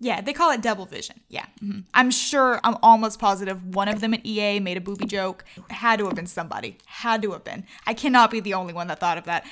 Yeah, they call it double vision. Yeah. Mm-hmm. I'm sure, I'm almost positive one of them at EA made a booby joke. Had to have been somebody. Had to have been. I cannot be the only one that thought of that.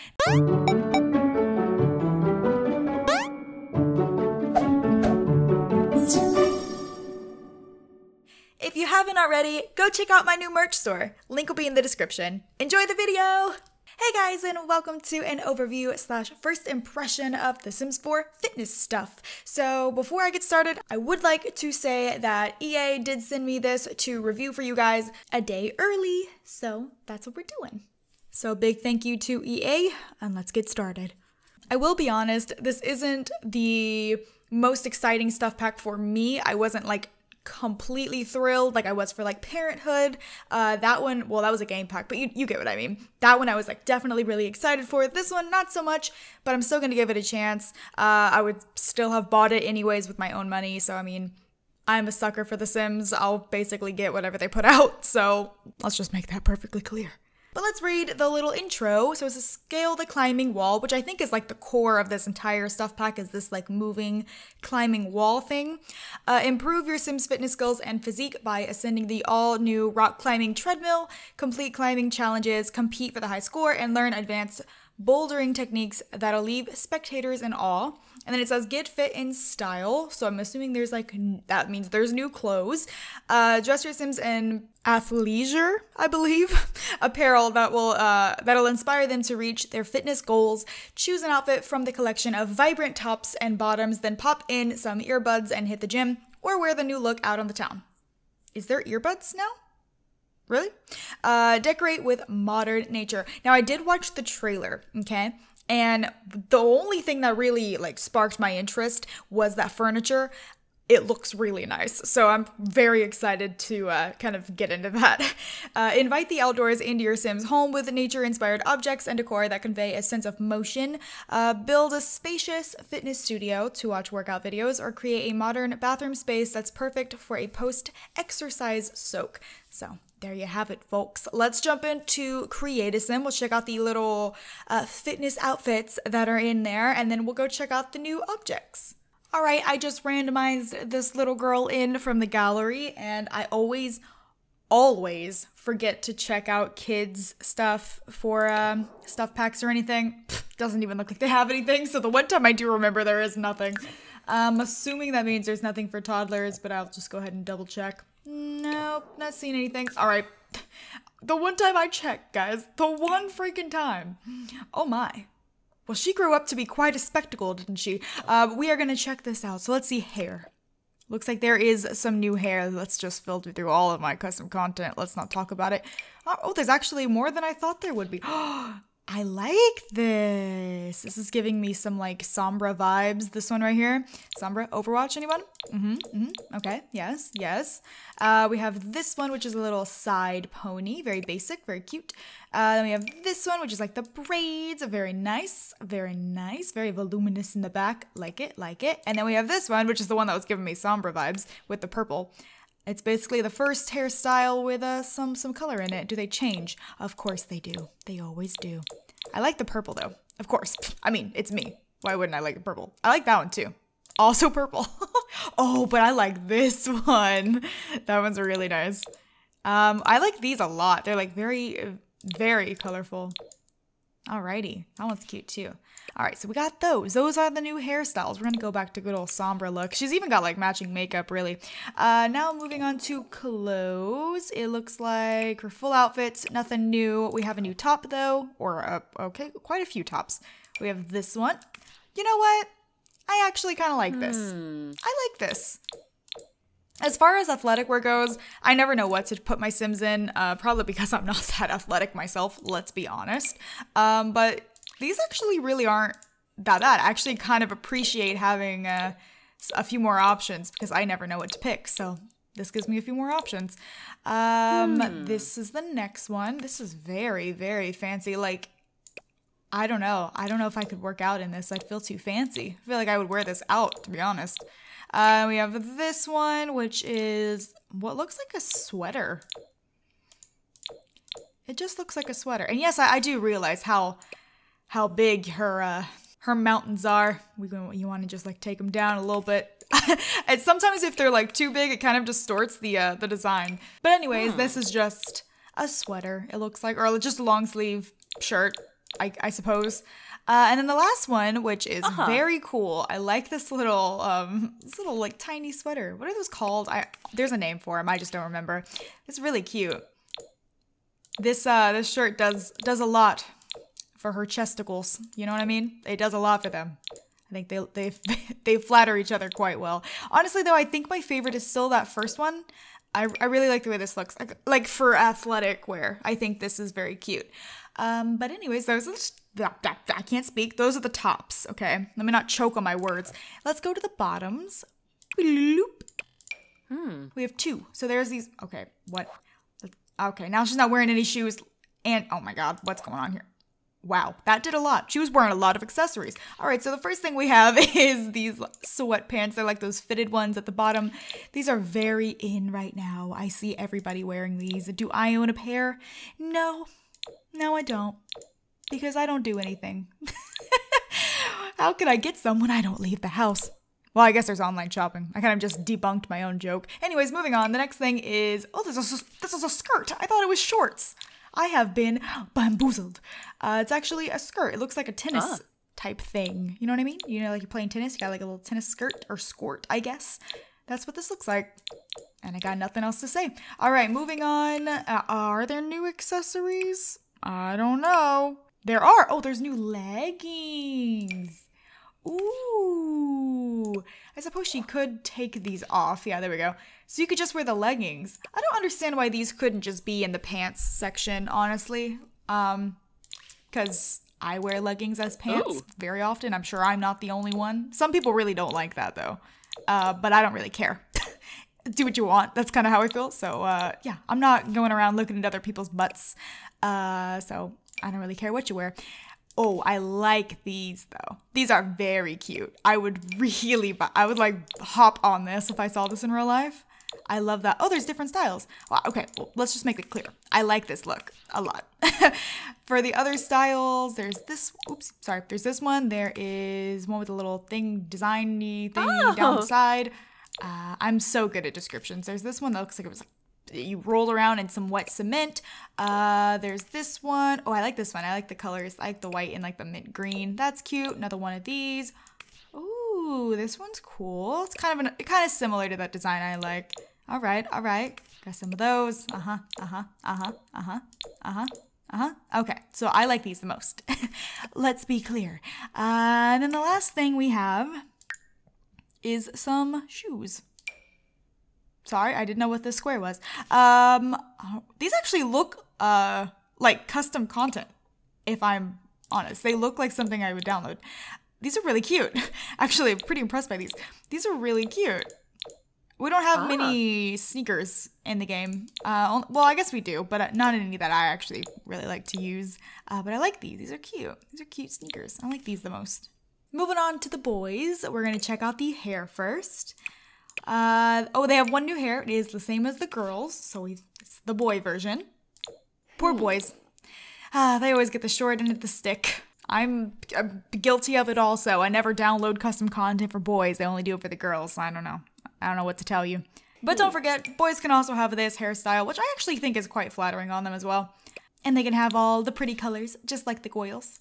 If you haven't already, go check out my new merch store. Link will be in the description. Enjoy the video! Hey guys, and welcome to an overview slash first impression of The Sims 4 fitness stuff. So before I get started, I would like to say that EA did send me this to review for you guys a day early, so that's what we're doing. So big thank you to EA, and let's get started. I will be honest, this isn't the most exciting stuff pack for me. I wasn't like completely thrilled like I was for like Parenthood. That one, well, that was a game pack, but you get what I mean. That one I was like definitely really excited for. This one, not so much, but I'm still gonna give it a chance. I would still have bought it anyways with my own money, so I mean, I'm a sucker for The Sims. I'll basically get whatever they put out, so let's just make that perfectly clear. But let's read the little intro. So it's a scale the climbing wall, which I think is like the core of this entire stuff pack, is this like moving climbing wall thing. Improve your Sims fitness skills and physique by ascending the all new rock climbing treadmill, complete climbing challenges, compete for the high score, and learn advanced bouldering techniques that'll leave spectators in awe. And then it says get fit in style, so I'm assuming there's like, that means there's new clothes. Dress your Sims in athleisure, I believe, apparel that will that'll inspire them to reach their fitness goals. Choose an outfit from the collection of vibrant tops and bottoms, then pop in some earbuds and hit the gym, or wear the new look out on the town. Is there earbuds now? Really? Decorate with modern nature. Now, I did watch the trailer, okay? And the only thing that really like sparked my interest was that furniture. It looks really nice. So I'm very excited to kind of get into that. Invite the outdoors into your Sims home with nature-inspired objects and decor that convey a sense of motion. Build a spacious fitness studio to watch workout videos, or create a modern bathroom space that's perfect for a post-exercise soak. So there you have it, folks. Let's jump into Create a Sim. We'll check out the little fitness outfits that are in there, and then we'll go check out the new objects. All right, I just randomized this little girl in from the gallery, and I always forget to check out kids' stuff for stuff packs or anything. Doesn't even look like they have anything, so the one time I do remember, there is nothing. I'm assuming that means there's nothing for toddlers, but I'll just go ahead and double check. Nope, not seeing anything. All right. The one time I checked, guys. The one freaking time. Oh my. Well, she grew up to be quite a spectacle, didn't she? We are going to check this out. So let's see hair. Looks like there is some new hair. Let's just filter through all of my custom content. Let's not talk about it. Oh, there's actually more than I thought there would be. Oh, I like this. This is giving me some like Sombra vibes. This one right here. Sombra, Overwatch, anyone? Mm-hmm, mm-hmm. Okay, yes, yes. We have this one, which is a little side pony. Very basic, very cute. Then we have this one, which is like the braids. Very nice, very nice. Very voluminous in the back. Like it, like it. And then we have this one, which is the one that was giving me Sombra vibes with the purple. It's basically the first hairstyle with some color in it. Do they change? Of course they do. They always do. I like the purple though. Of course. I mean, it's me. Why wouldn't I like the purple? I like that one too. Also purple. Oh, but I like this one. That one's really nice. I like these a lot. They're like very, very colorful. Alrighty. That one's cute too. All right, so we got those. Those are the new hairstyles. We're going to go back to good old Sombra look. She's even got like matching makeup, really. Now moving on to clothes. It looks like her full outfits, nothing new. We have a new top though, or okay, quite a few tops. We have this one. You know what? I actually kind of like this. I like this. As far as athletic wear goes, I never know what to put my Sims in, probably because I'm not that athletic myself, let's be honest. But these actually really aren't that bad. I actually kind of appreciate having a few more options because I never know what to pick. So this gives me a few more options. This is the next one. This is very, very fancy. Like, I don't know. I don't know if I could work out in this. I'd feel too fancy. I feel like I would wear this out, to be honest. We have this one, which is what looks like a sweater. It just looks like a sweater. And yes, I do realize how big her mountains are. You want to just like take them down a little bit. And sometimes if they're like too big, it kind of distorts the design. But anyways, this is just a sweater, it looks like, or just a long sleeve shirt, I suppose. And then the last one, which is very cool. I like this little like tiny sweater. What are those called? There's a name for them. I just don't remember. It's really cute. This this shirt does a lot for her chesticles. You know what I mean? It does a lot for them. I think they flatter each other quite well. Honestly, though, I think my favorite is still that first one. I really like the way this looks. Like for athletic wear, I think this is very cute. But anyways, those are I can't speak. Those are the tops, okay? Let me not choke on my words. Let's go to the bottoms. We have two. So there's these. Okay, what? Okay, now she's not wearing any shoes. And, oh my god, what's going on here? Wow, that did a lot. She was wearing a lot of accessories. All right, so the first thing we have is these sweatpants. They're like those fitted ones at the bottom. These are very in right now. I see everybody wearing these. Do I own a pair? No. No, I don't. Because I don't do anything. How could I get some when I don't leave the house? Well, I guess there's online shopping. I kind of just debunked my own joke. Anyways, moving on. The next thing is, oh, this is a skirt. I thought it was shorts. I have been bamboozled. It's actually a skirt. It looks like a tennis type thing. You know what I mean? You know, like you're playing tennis. You got like a little tennis skirt or skort, I guess. That's what this looks like. And I got nothing else to say. All right, moving on. Are there new accessories? I don't know. There are. Oh, there's new leggings. Ooh. I suppose she could take these off. Yeah, there we go. So you could just wear the leggings. I don't understand why these couldn't just be in the pants section, honestly. Because I wear leggings as pants very often. I'm sure I'm not the only one. Some people really don't like that, though. But I don't really care. Do what you want. That's kind of how I feel. So, yeah, I'm not going around looking at other people's butts. So I don't really care what you wear. Oh, I like these though. These are very cute. I would really buy, I would like hop on this if I saw this in real life. I love that. Oh, there's different styles. Wow, okay, well, let's just make it clear. I like this look a lot. For the other styles, there's this, oops, sorry. There's this one. There is one with a little thing, designy thing down the side. I'm so good at descriptions. There's this one that looks like it was like, you roll around in some wet cement. There's this one. Oh, I like this one. I like the colors. I like the white and like the mint green. That's cute. Another one of these. Ooh, this one's cool. It's kind of similar to that design I like. All right, all right. Got some of those. Okay, so I like these the most. Let's be clear. And then the last thing we have is some shoes. Sorry, I didn't know what this square was. These actually look like custom content, if I'm honest. They look like something I would download. These are really cute. Actually, I'm pretty impressed by these. These are really cute. We don't have many sneakers in the game. Well, I guess we do, but not any that I actually really like to use. But I like these. These are cute. These are cute sneakers. I like these the most. Moving on to the boys. We're going to check out the hair first. Oh, they have one new hair. It is the same as the girls, so it's the boy version. Poor boys. They always get the short end of the stick. I'm guilty of it also. I never download custom content for boys. They only do it for the girls. I don't know. I don't know what to tell you. But don't forget, boys can also have this hairstyle, which I actually think is quite flattering on them as well. And they can have all the pretty colors, just like the girls,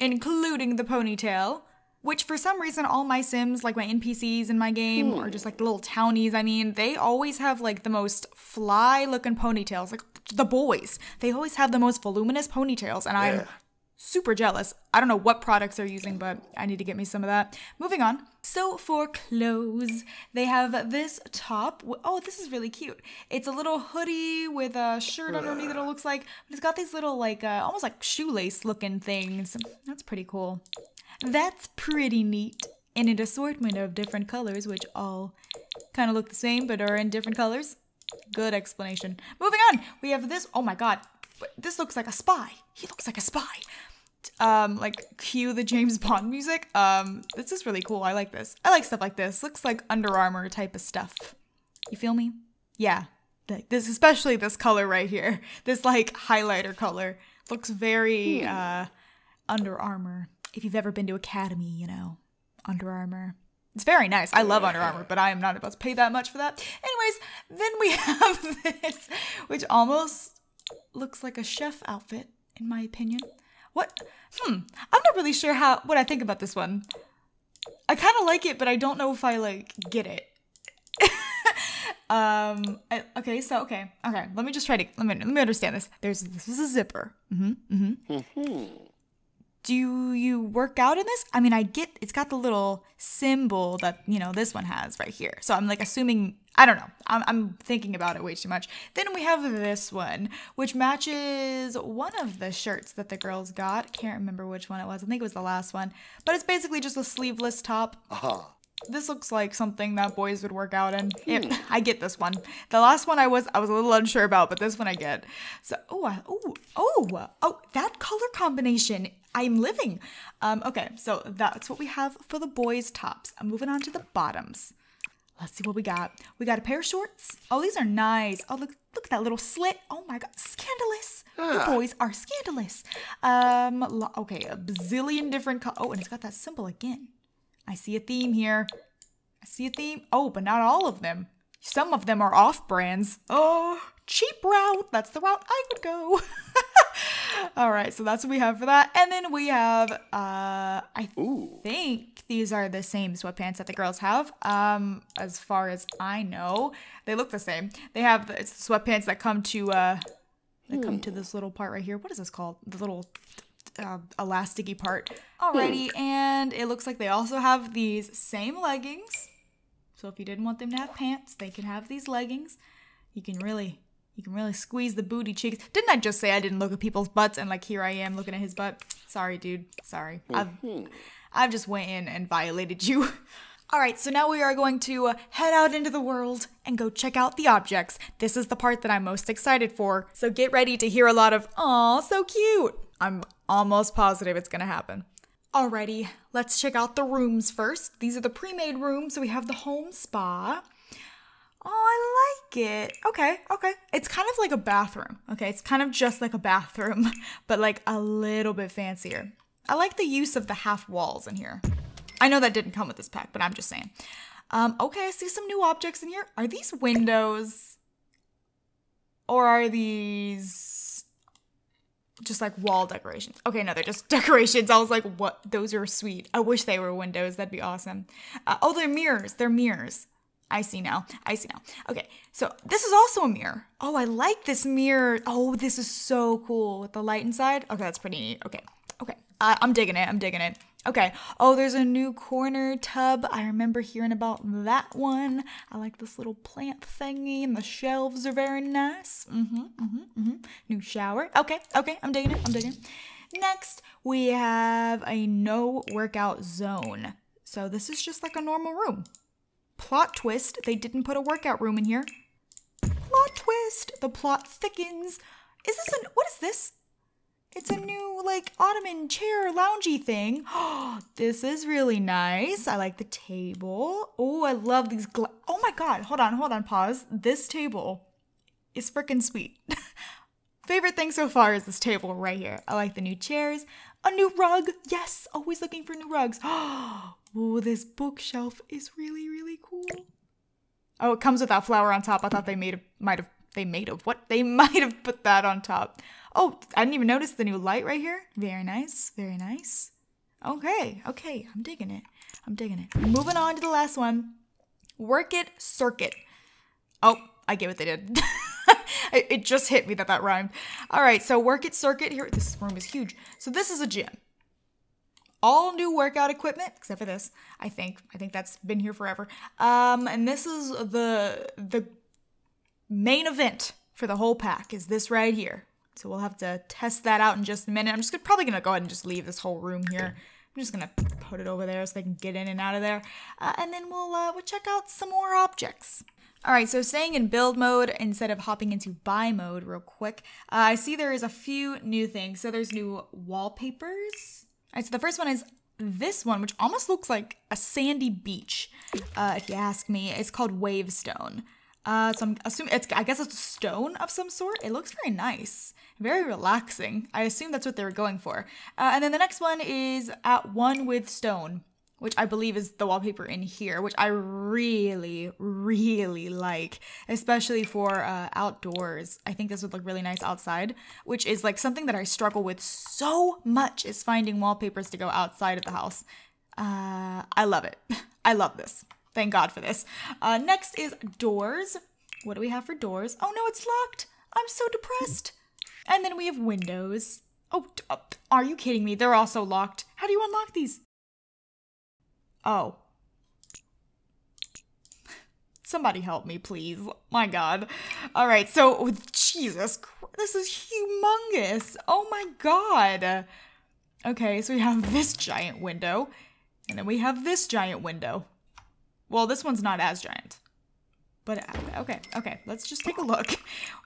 including the ponytail. Which for some reason, all my Sims, like my NPCs in my game, or just like the little townies, I mean, they always have like the most fly looking ponytails. Like the boys, they always have the most voluminous ponytails and I'm super jealous. I don't know what products they're using, but I need to get me some of that. Moving on. So for clothes, they have this top. Oh, this is really cute. It's a little hoodie with a shirt underneath that it looks like. But it's got these little like almost like shoelace looking things. That's pretty cool. That's pretty neat. In an assortment of different colors, which all kind of look the same, but are in different colors. Good explanation. Moving on, we have this. Oh my god, this looks like a spy. He looks like a spy. Like cue the James Bond music. This is really cool. I like this. I like stuff like this. Looks like Under Armour type of stuff. You feel me? Yeah. This, especially this color right here. This like highlighter color looks very Under Armour. If you've ever been to Academy, you know, Under Armour, It's very nice. I love Under Armour, but I am not about to pay that much for that. Anyways, then we have this, which almost looks like a chef outfit, in my opinion. What? I'm not really sure what I think about this one. I kind of like it, but I don't know if I, like, get it. Okay, let me just try to, let me understand this. This is a zipper. Do you work out in this? I mean, I get, it's got the little symbol that, you know, this one has right here. So I'm like assuming, I don't know. I'm thinking about it way too much. Then we have this one, which matches one of the shirts that the girls got. Can't remember which one it was. I think it was the last one, but it's basically just a sleeveless top. This looks like something that boys would work out in. I get this one. The last one I was a little unsure about, but this one I get. So, that color combination. I'm living. Okay, so that's what we have for the boys' tops. I'm moving on to the bottoms. Let's see what we got. We got a pair of shorts. Oh, these are nice. Oh, look at that little slit. Oh my God, scandalous. The boys are scandalous. Okay, a bazillion different colors. Oh, and it's got that symbol again. I see a theme here. I see a theme. Oh, but not all of them. Some of them are off brands. Oh, cheap route. That's the route I would go. All right, so that's what we have for that. And then we have, I think these are the same sweatpants that the girls have. As far as I know, they look the same. They have the sweatpants that come to, this little part right here. What is this called? The little elasticy part. Alrighty, and it looks like they also have these same leggings. So if you didn't want them to have pants, they can have these leggings. You can really squeeze the booty cheeks. Didn't I just say I didn't look at people's butts and like here I am looking at his butt? Sorry, dude. Sorry. I've just went in and violated you. All right, so now we are going to head out into the world and go check out the objects. This is the part that I'm most excited for. So get ready to hear a lot of, "Aw, so cute." I'm almost positive it's gonna happen. Alrighty, let's check out the rooms first. These are the pre-made rooms. So we have the home spa. Oh, I like it. Okay. It's kind of like a bathroom. Okay, it's kind of just like a bathroom, but like a little bit fancier. I like the use of the half walls in here. I know that didn't come with this pack, but I'm just saying. Okay, I see some new objects in here. Are these windows? Or are these just like wall decorations? Okay, no, they're just decorations. I was like, what? Those are sweet. I wish they were windows. That'd be awesome. Oh, they're mirrors. They're mirrors. I see now. Okay, so this is also a mirror. Oh, I like this mirror. Oh, this is so cool with the light inside. Okay, that's pretty neat. Okay. I'm digging it. Okay. Oh, there's a new corner tub. I remember hearing about that one. I like this little plant thingy and the shelves are very nice. New shower. Okay. I'm digging it. Next, we have a no workout zone. So this is just like a normal room. Plot twist, they didn't put a workout room in here. Plot twist, the plot thickens. What is this? It's a new like ottoman chair loungy thing. Oh, this is really nice. I like the table. Oh, I love these, oh my God, hold on, pause. This table is freaking sweet. Favorite thing so far is this table right here. I like the new chairs, a new rug. Yes, always looking for new rugs. Oh, this bookshelf is really, really cool. Oh, it comes with that flower on top. I thought they might have put that on top. Oh, I didn't even notice the new light right here. Very nice. Okay, I'm digging it. Moving on to the last one. Work it, circuit. Oh, I get what they did. It just hit me that rhymed. All right, so work it, circuit here. This room is huge. So this is a gym. All new workout equipment, except for this, I think that's been here forever. And this is the main event for the whole pack is this right here. So we'll have to test that out in just a minute. I'm just probably gonna go ahead and just leave this whole room here. I'm just gonna put it over there so they can get in and out of there. And then we'll check out some more objects. All right, so staying in build mode instead of hopping into buy mode real quick, I see there is a few new things. So there's new wallpapers. All right, so the first one is this one, which almost looks like a sandy beach, if you ask me. It's called Wavestone. So I'm assuming I guess it's a stone of some sort. It looks very nice, very relaxing. I assume that's what they were going for. And then the next one is at one with stone, which I believe is the wallpaper in here, which I really, really like, especially for outdoors. I think this would look really nice outside, which is like something that I struggle with so much, is finding wallpapers to go outside of the house. I love it. I love this. Thank God for this. Next is doors. What do we have for doors? Oh no, it's locked. I'm so depressed. And then we have windows. Oh, are you kidding me? They're also locked. How do you unlock these? Oh. Somebody help me, please. My God. All right, so Jesus Christ, this is humongous. Oh my God. Okay, so we have this giant window, and then we have this giant window. Well, this one's not as giant, but okay, let's just take a look.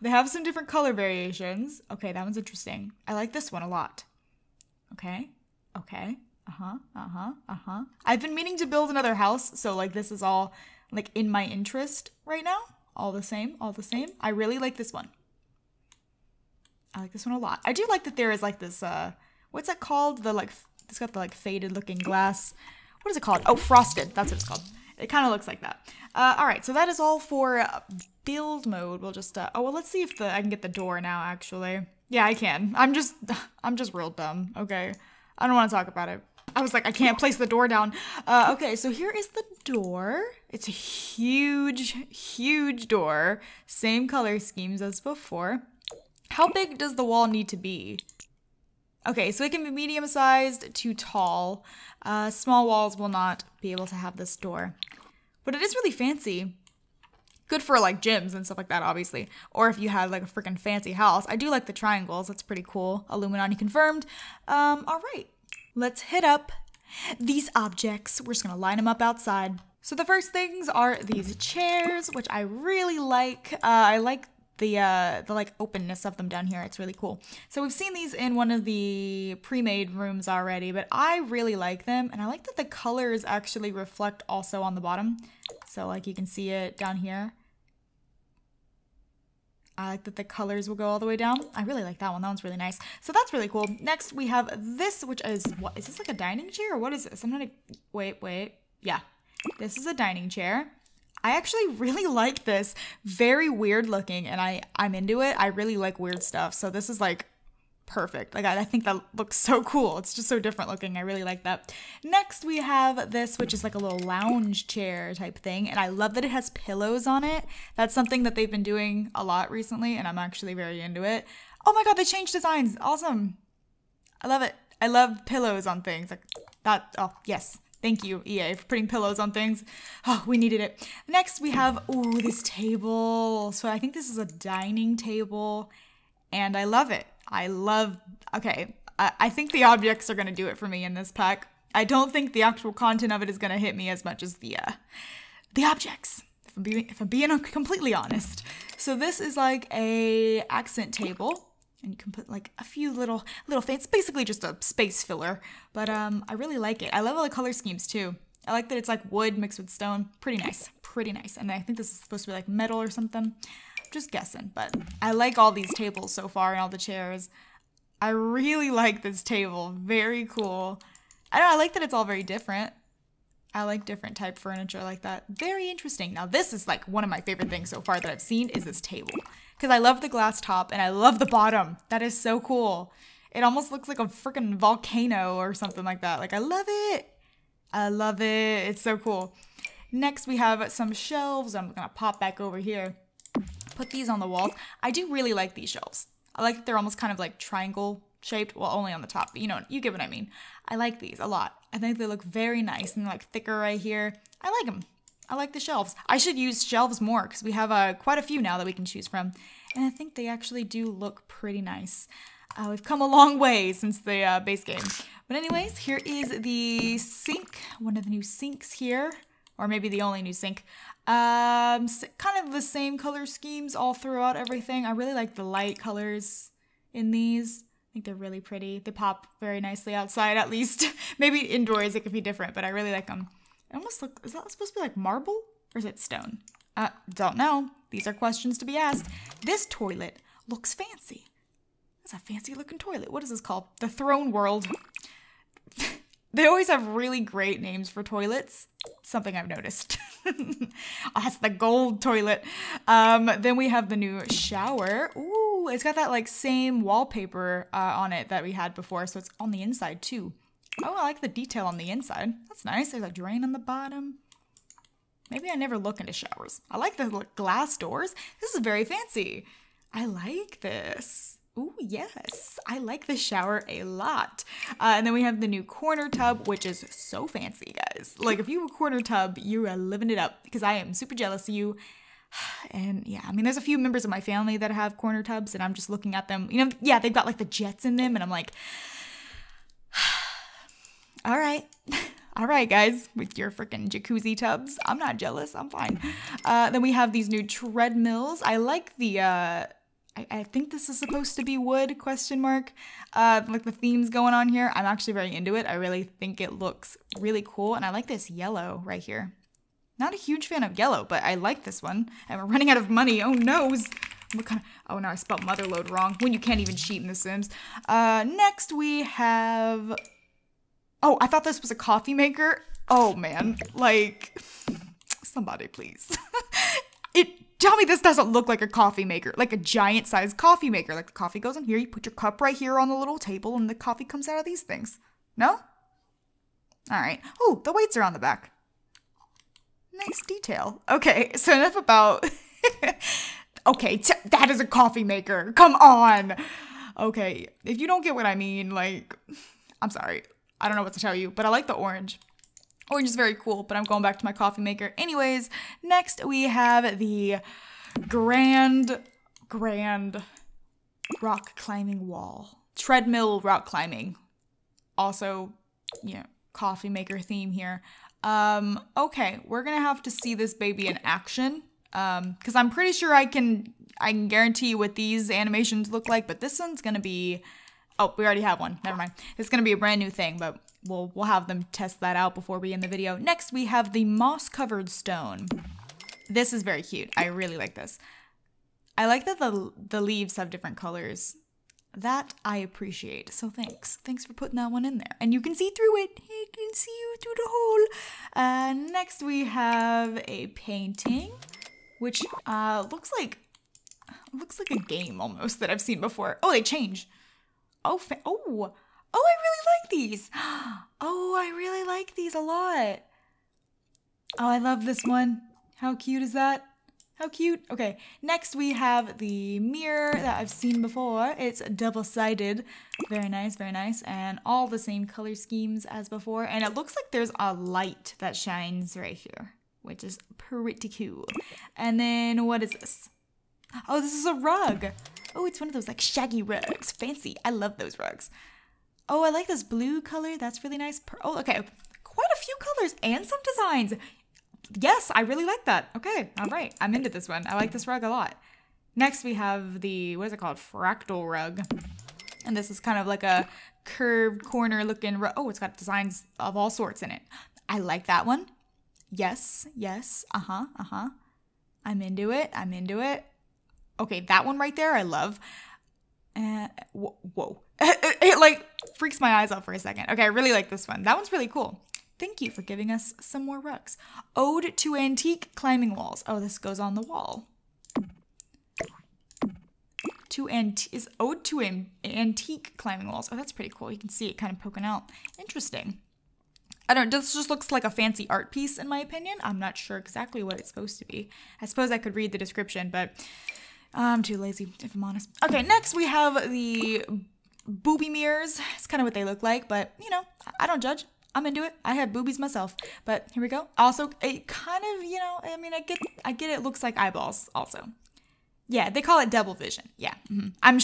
They have some different color variations. Okay, that one's interesting. I like this one a lot. Okay. I've been meaning to build another house, so like this is all like in my interest right now. All the same. I really like this one. I like this one a lot. I do like that there is like this, what's that called? The like, it's got the like faded looking glass. What is it called? Oh, frosted. That's what it's called. It kind of looks like that. All right, so that is all for build mode. We'll just, oh, well, let's see if I can get the door now, actually. Yeah, I can. I'm just real dumb, okay? I don't want to talk about it. I was like, I can't place the door down. Okay, so here is the door. It's a huge, huge door. Same color schemes as before. How big does the wall need to be? Okay, so it can be medium-sized to tall. Small walls will not be able to have this door. But it is really fancy. Good for like gyms and stuff like that, obviously. Or if you had like a freaking fancy house. I do like the triangles. That's pretty cool. Illuminati confirmed. All right. Let's hit up these objects. We're just gonna line them up outside. So the first things are these chairs, which I really like. I like the like openness of them down here. It's really cool. So we've seen these in one of the pre-made rooms already, but I really like them. And I like that the colors actually reflect also on the bottom. So like you can see it down here. I like that the colors will go all the way down. I really like that one. That one's really nice. So that's really cool. Next we have this, which is, what is this, like a dining chair or what is this? I'm gonna, wait. Yeah, this is a dining chair. I actually really like this. Very weird looking, and I'm into it. I really like weird stuff. So this is like perfect. Like I think that looks so cool. It's just so different looking. I really like that. Next we have this, which is like a little lounge chair type thing, and I love that it has pillows on it. That's something that they've been doing a lot recently, and I'm actually very into it. Oh my God, they changed designs. Awesome. I love it. I love pillows on things like that. Oh yes, thank you, EA, for putting pillows on things. Oh, we needed it. Next we have, ooh, this table. So I think this is a dining table, and I love it. Okay, I think the objects are gonna do it for me in this pack. I don't think the actual content of it is gonna hit me as much as the objects, if I'm being completely honest. So this is like a accent table, and you can put like a few little things. It's basically just a space filler, but I really like it. I love all the color schemes too. I like that it's like wood mixed with stone. Pretty nice. And I think this is supposed to be like metal or something. Just guessing, but I like all these tables so far and all the chairs. I really like this table. Very cool. I don't know, I like that it's all very different. I like different type furniture like that. Very interesting. Now this is like one of my favorite things so far that I've seen is this table, because I love the glass top and I love the bottom. That is so cool. It almost looks like a freaking volcano or something like that. Like I love it. It's so cool. Next we have some shelves. I'm gonna pop back over here. Put these on the walls. I do really like these shelves. I like that they're almost kind of like triangle shaped. Well, only on the top, but you know, you get what I mean. I like these a lot. I think they look very nice and like thicker right here. I like them. I like the shelves. I should use shelves more because we have quite a few now that we can choose from. And I think they actually do look pretty nice. We've come a long way since the base game. But anyways, here is the sink. One of the new sinks here. Or maybe the only new sink. Kind of the same color schemes all throughout everything. I really like the light colors in these. I think they're really pretty. They pop very nicely outside, at least. Maybe indoors it could be different, but I really like them. It almost look, is that supposed to be like marble? Or is it stone? Don't know. These are questions to be asked. This toilet looks fancy. That's a fancy looking toilet. What is this called? The Throne World. They always have really great names for toilets. Something I've noticed. Oh, that's the gold toilet. Then we have the new shower. Ooh, it's got that like same wallpaper on it that we had before. So it's on the inside too. Oh, I like the detail on the inside. That's nice. There's a drain on the bottom. Maybe I never look into showers. I like the glass doors. This is very fancy. I like this. Ooh, yes. I like the shower a lot. And then we have the new corner tub, which is so fancy, guys. Like, if you have a corner tub, you are living it up because I am super jealous of you. And yeah, I mean, there's a few members of my family that have corner tubs and I'm just looking at them. You know, yeah, they've got like the jets in them and I'm like, all right. All right, guys, with your freaking jacuzzi tubs. I'm not jealous. I'm fine. Then we have these new treadmills. I like the, I think this is supposed to be wood, question mark. Like the themes going on here. I'm actually very into it. I really think it looks really cool. And I like this yellow right here. Not a huge fan of yellow, but I like this one. And we're running out of money. Oh, no. What kind of, oh, no, I spelled motherload wrong. When you can't even cheat in The Sims. Next we have... Oh, I thought this was a coffee maker. Oh man, like, somebody please. Tell me this doesn't look like a coffee maker, like a giant sized coffee maker. Like the coffee goes in here, you put your cup right here on the little table and the coffee comes out of these things. No? All right. Oh, the weights are on the back. Nice detail. Okay, so enough about, okay, that is a coffee maker. Come on. Okay, if you don't get what I mean, like, I'm sorry. I don't know what to tell you, but I like the orange. Orange is very cool, but I'm going back to my coffee maker. Anyways, next we have the grand rock climbing wall. Treadmill rock climbing. Also, you know, coffee maker theme here. Okay, we're gonna have to see this baby in action. Because I'm pretty sure I can guarantee you what these animations look like, but this one's gonna be... Oh, we already have one. Never mind. It's going to be a brand new thing, but we'll have them test that out before we end the video. Next, we have the moss-covered stone. This is very cute. I really like this. I like that the leaves have different colors. That I appreciate. So thanks. Thanks for putting that one in there. And you can see through it. You can see you through the hole. Next, we have a painting, which looks like a game almost that I've seen before. Oh, they change. Oh, I really like these. Oh, I really like these a lot. Oh, I love this one. How cute is that? How cute. Okay, next we have the mirror that I've seen before. It's double-sided. Very nice, very nice. And all the same color schemes as before. And it looks like there's a light that shines right here, which is pretty cool. And then what is this? Oh, this is a rug. Oh, it's one of those like shaggy rugs. Fancy. I love those rugs. Oh, I like this blue color. That's really nice. Oh, okay. Quite a few colors and some designs. Yes, I really like that. Okay. All right. I'm into this one. I like this rug a lot. Next, we have the, what is it called? Fractal rug. And this is kind of like a curved corner looking rug. Oh, it's got designs of all sorts in it. I like that one. Yes. Yes. Uh-huh. Uh-huh. I'm into it. I'm into it. Okay, that one right there, I love. Whoa. It like freaks my eyes out for a second. Okay, I really like this one. That one's really cool. Thank you for giving us some more rugs. Ode to antique climbing walls. Oh, this goes on the wall. Ode to antique climbing walls. Oh, that's pretty cool. You can see it kind of poking out. Interesting. I don't know, this just looks like a fancy art piece in my opinion. I'm not sure exactly what it's supposed to be. I suppose I could read the description, but... I'm too lazy, if I'm honest. Okay, next we have the booby mirrors. It's kind of what they look like, but, you know, I don't judge. I'm into it. I have boobies myself, but here we go. Also, it kind of, you know, I mean, I get it looks like eyeballs also. Yeah, they call it double vision. Yeah, mm-hmm. I'm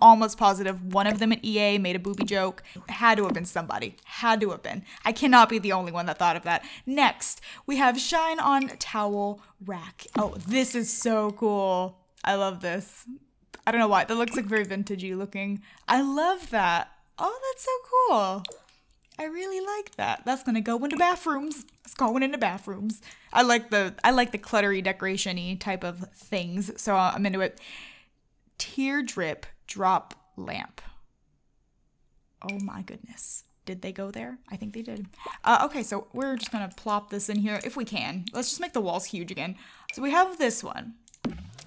almost positive one of them at EA made a booby joke. Had to have been somebody. Had to have been. I cannot be the only one that thought of that. Next, we have shine on towel rack. Oh, this is so cool. I love this. I don't know why. That looks like very vintagey looking. I love that. Oh, that's so cool. I really like that. That's gonna go into bathrooms. It's going into bathrooms. I like the cluttery decoration-y type of things. So I'm into it. Teardrip drop lamp. Oh my goodness. Did they go there? I think they did. Okay, so we're just gonna plop this in here if we can. Let's just make the walls huge again. So we have this one.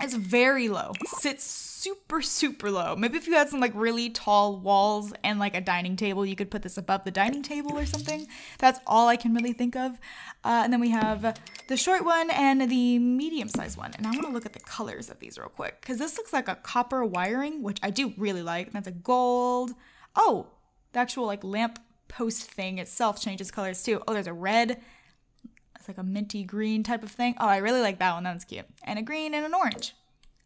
It's very low. Sits super, super low. Maybe if you had some like really tall walls and like a dining table, you could put this above the dining table or something. That's all I can really think of. And then we have the short one and the medium-sized one. And I wanna look at the colors of these real quick, because this looks like a copper wiring, which I do really like. And that's a gold. Oh, the actual like lamp post thing itself changes colors too. Oh, there's a red. It's like a minty green type of thing. Oh, I really like that one. That's cute. And a green and an orange.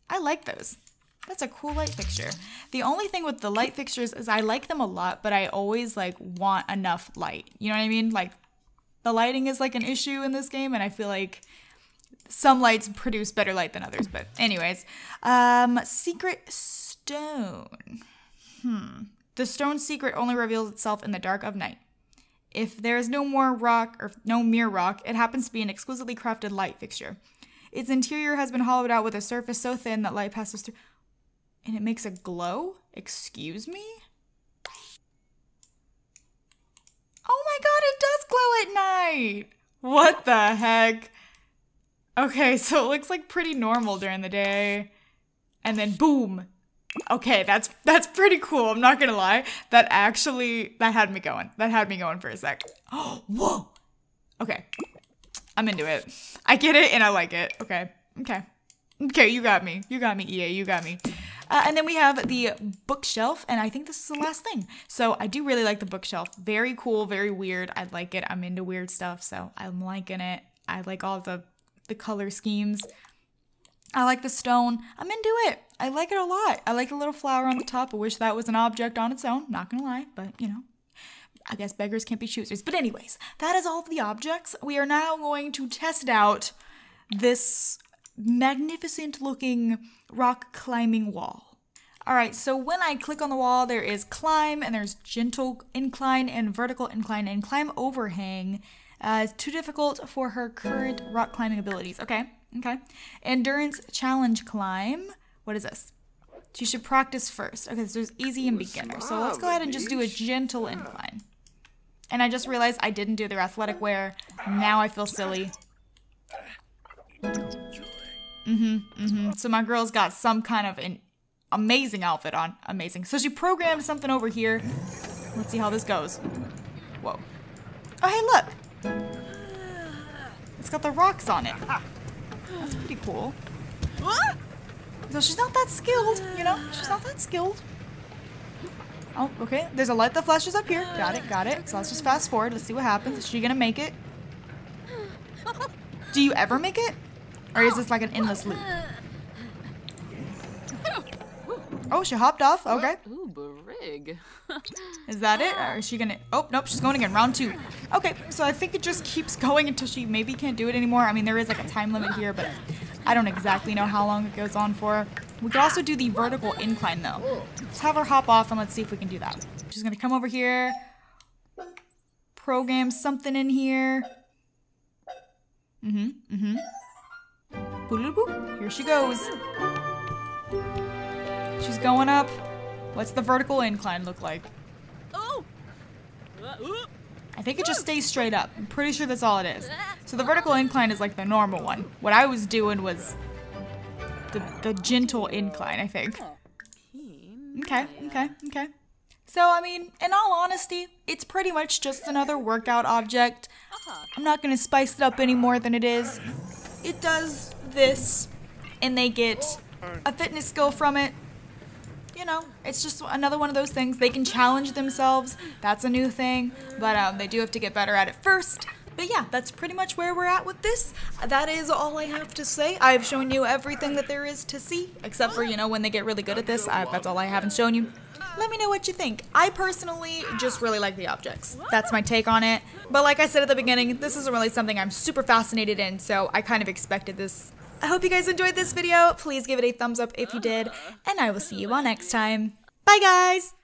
I like those. That's a cool light fixture. The only thing with the light fixtures is I like them a lot, but I always like want enough light. You know what I mean? Like the lighting is like an issue in this game, and I feel like some lights produce better light than others. But anyways, secret stone. The stone's secret only reveals itself in the dark of night. If there is no more rock, or no mere rock, it happens to be an exquisitely crafted light fixture. Its interior has been hollowed out with a surface so thin that light passes through. And it makes a glow? Excuse me? Oh my god, it does glow at night! What the heck? Okay, so it looks like pretty normal during the day. And then boom! Okay, that's pretty cool. I'm not gonna lie. That actually, that had me going. That had me going for a sec. Oh, whoa. Okay, I'm into it. I get it and I like it. Okay, okay. Okay, you got me. You got me, EA, you got me. And then we have the bookshelf, and I think this is the last thing. So I do really like the bookshelf. Very cool, very weird. I like it. I'm into weird stuff, so I'm liking it. I like all the color schemes. I like the stone. I'm into it. I like it a lot. I like the little flower on the top. I wish that was an object on its own. Not gonna lie, but you know, I guess beggars can't be choosers. But anyways, that is all of the objects. We are now going to test out this magnificent looking rock climbing wall. All right, so when I click on the wall, there is climb, and there's gentle incline and vertical incline and climb overhang. It's too difficult for her current rock climbing abilities. Okay. Okay. Endurance challenge climb. What is this? She should practice first. Okay, so there's easy and beginner. So let's go ahead and just do a gentle incline. And I just realized I didn't do their athletic wear. Now I feel silly. So my girl's got some kind of an amazing outfit on. Amazing. So she programmed something over here. Let's see how this goes. Whoa. Oh, hey, look. It's got the rocks on it. That's pretty cool. So she's not that skilled, you know? She's not that skilled. Oh, okay. There's a light that flashes up here. Got it, got it. So let's just fast forward. Let's see what happens. Is she gonna make it? Do you ever make it? Or is this like an endless loop? Oh, she hopped off. Okay. Is that it? Or is she gonna... Oh, nope. She's going again. Round two. Okay. So I think it just keeps going until she maybe can't do it anymore. I mean, there is like a time limit here, but I don't exactly know how long it goes on for. We could also do the vertical incline, though. Let's have her hop off and let's see if we can do that. She's gonna come over here. Program something in here. Here she goes. She's going up. What's the vertical incline look like? I think it just stays straight up. I'm pretty sure that's all it is. So the vertical incline is like the normal one. What I was doing was the gentle incline, I think. Okay, okay, okay. So, I mean, in all honesty, it's pretty much just another workout object. I'm not gonna spice it up any more than it is. It does this, and they get a fitness skill from it. You know, it's just another one of those things. They can challenge themselves. That's a new thing, but they do have to get better at it first. But yeah, that's pretty much where we're at with this. That is all I have to say. I've shown you everything that there is to see, except for, you know, when they get really good at this. That's all I haven't shown you. Let me know what you think. I personally just really like the objects. That's my take on it. But like I said at the beginning, this isn't really something I'm super fascinated in, so I kind of expected this. I hope you guys enjoyed this video. Please give it a thumbs up if you did, and I will see you all next time. Bye, guys!